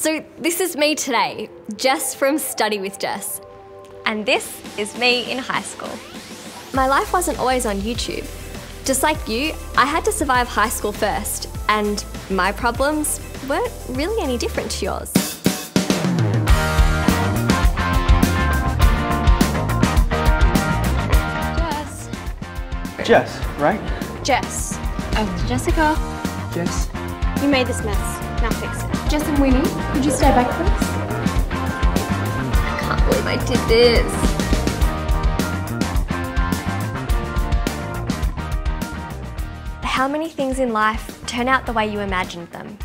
So this is me today, Jess from Study With Jess. And this is me in high school. My life wasn't always on YouTube. Just like you, I had to survive high school first, and my problems weren't really any different to yours. Jess. Jess, right? Jess. Oh, Jessica. Jess. You made this mess. Now fix it. Jess and Winnie, could you stay back please? I can't believe I did this. How many things in life turn out the way you imagined them?